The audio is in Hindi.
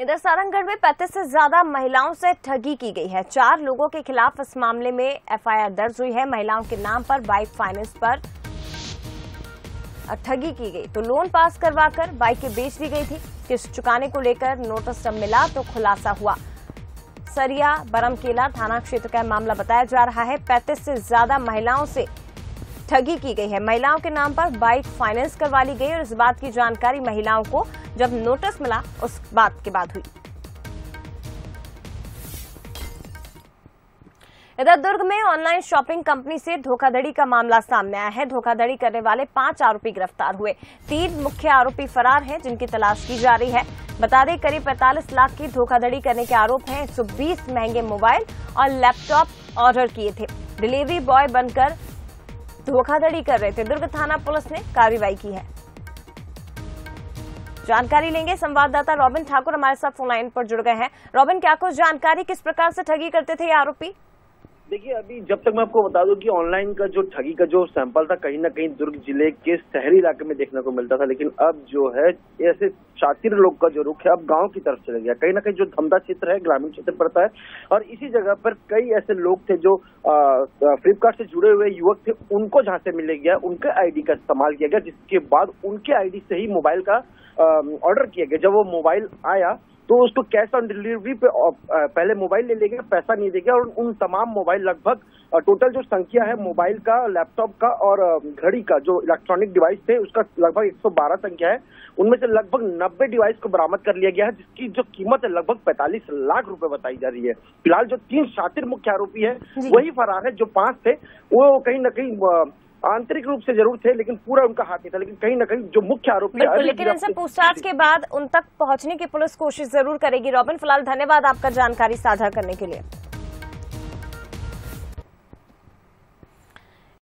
इधर सारंगगढ़ में 35 से ज्यादा महिलाओं से ठगी की गई है। 4 लोगों के खिलाफ इस मामले में एफआईआर दर्ज हुई है। महिलाओं के नाम पर बाइक फाइनेंस पर ठगी की गई, तो लोन पास करवाकर बाइकें बेच दी गई थी। किस्त चुकाने को लेकर नोटिस जब मिला तो खुलासा हुआ। सरिया बरमकेला थाना क्षेत्र का मामला बताया जा रहा है। 35 से ज्यादा महिलाओं से ठगी की गई है। महिलाओं के नाम पर बाइक फाइनेंस करवा ली गई और इस बात की जानकारी महिलाओं को जब नोटिस मिला उस बात के बाद हुई। इधर दुर्ग में ऑनलाइन शॉपिंग कंपनी से धोखाधड़ी का मामला सामने आया है। धोखाधड़ी करने वाले 5 आरोपी गिरफ्तार हुए। 3 मुख्य आरोपी फरार हैं, जिनकी तलाश की जा रही है। बता दें करीब 45 लाख की धोखाधड़ी करने के आरोप हैं। 120 महंगे मोबाइल और लैपटॉप ऑर्डर किए थे। डिलीवरी बॉय बनकर धोखाधड़ी कर रहे थे। दुर्ग थाना पुलिस ने कार्रवाई की है। जानकारी लेंगे संवाददाता रॉबिन ठाकुर, हमारे साथ फोन लाइन पर जुड़ गए हैं। रॉबिन, क्या कुछ जानकारी, किस प्रकार से ठगी करते थे ये आरोपी? देखिए, अभी जब तक मैं आपको बता दूं कि ऑनलाइन का जो ठगी का जो सैंपल था कहीं ना कहीं दुर्ग जिले के शहरी इलाके में देखने को मिलता था, लेकिन अब जो है ऐसे शातिर लोग का जो रुख है अब गांव की तरफ चले गया। कहीं ना कहीं जो धमधा क्षेत्र है, ग्रामीण क्षेत्र पड़ता है, और इसी जगह पर कई ऐसे लोग थे जो फ्लिपकार्ट से जुड़े हुए युवक थे। उनको जहाँ से मिले गया उनके आईडी का इस्तेमाल किया गया, जिसके बाद उनके आईडी से ही मोबाइल का ऑर्डर किया गया। जब वो मोबाइल आया तो उसको कैश ऑन डिलीवरी पे पहले मोबाइल ले लेगा, पैसा नहीं देगा, और उन तमाम मोबाइल लगभग टोटल जो संख्या है मोबाइल का, लैपटॉप का और घड़ी का जो इलेक्ट्रॉनिक डिवाइस थे उसका लगभग 112 संख्या है। उनमें से लगभग 90 डिवाइस को बरामद कर लिया गया है, जिसकी जो कीमत है लगभग 45 लाख रुपए बताई जा रही है। फिलहाल जो 3 शातिर मुख्य आरोपी है वही फरार है। जो 5 थे वो कहीं ना कहीं आंतरिक रूप से जरूर थे, लेकिन पूरा उनका हाथ नहीं था। लेकिन कहीं ना कहीं जो मुख्य आरोपी है, लेकिन इनसे पूछताछ के बाद उन तक पहुंचने की पुलिस कोशिश जरूर करेगी। रॉबिन, फिलहाल धन्यवाद आपका जानकारी साझा करने के लिए।